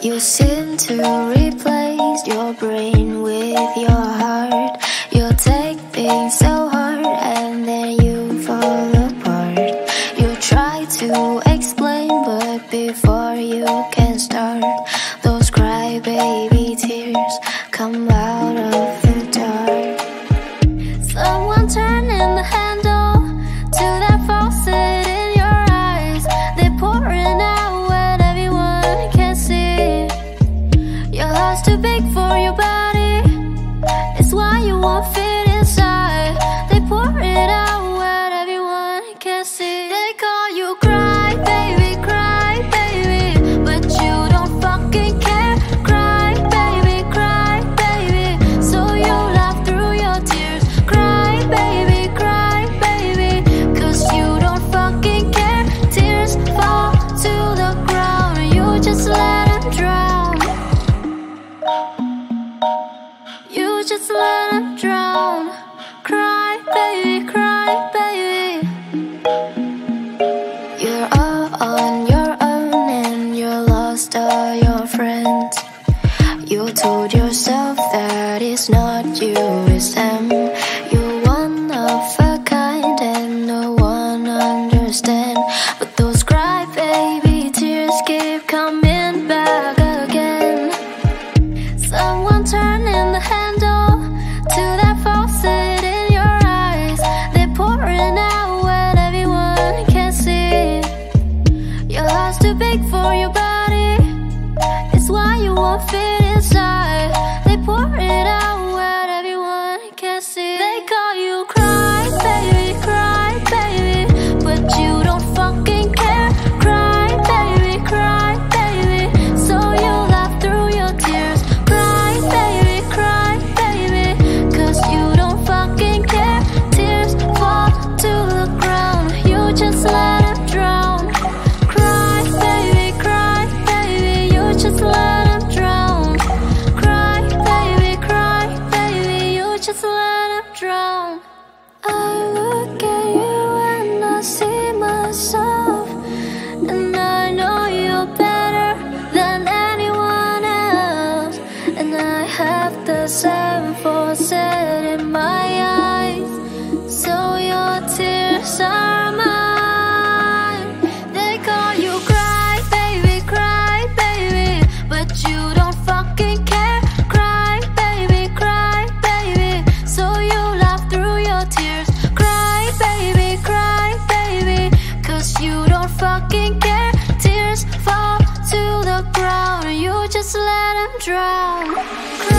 You seem to replace your brain with your heart. You take things so hard and then you fall apart. You try to explain, but before you can start, those cry baby tears come out of the dark. Someone turning the handle to that faucet in your eyes. They're pouring out when everyone can see. Your heart's too big for your body, it's why you won't fit inside. They pour it out when everyone can see. They call you cry baby, but you don't fucking care. Cry, baby, so you laugh through your tears. Cry, baby, 'cause you don't fucking care. Tears fall to the ground and you just let them drown. You just let them drown. Cry, baby. You're all on your own and you lost all your friends. You told yourself that it's not you, it's them. You're one of a kind and no one understands. But those cry baby tears keep coming back again. Someone turning the handle to that faucet in your eyes. They're pouring out when everyone can see. Your heart's too big for your body, it's why you won't fit. They pour it out when everyone can see. They call you cry, baby, but you don't fucking care. Cry, baby, so you laugh through your tears. Cry, baby, 'cause you don't fucking care. Tears fall to the ground, you just let them drown. Cry, baby, you just let them drown. Just let them drown. I look at you and I see myself, and I know you're better than anyone else. And I have the 747 set in my eyes, so your tears are mine. They call you cry baby, but you don't fucking care. Fucking care, tears fall to the ground, and you just let them drown.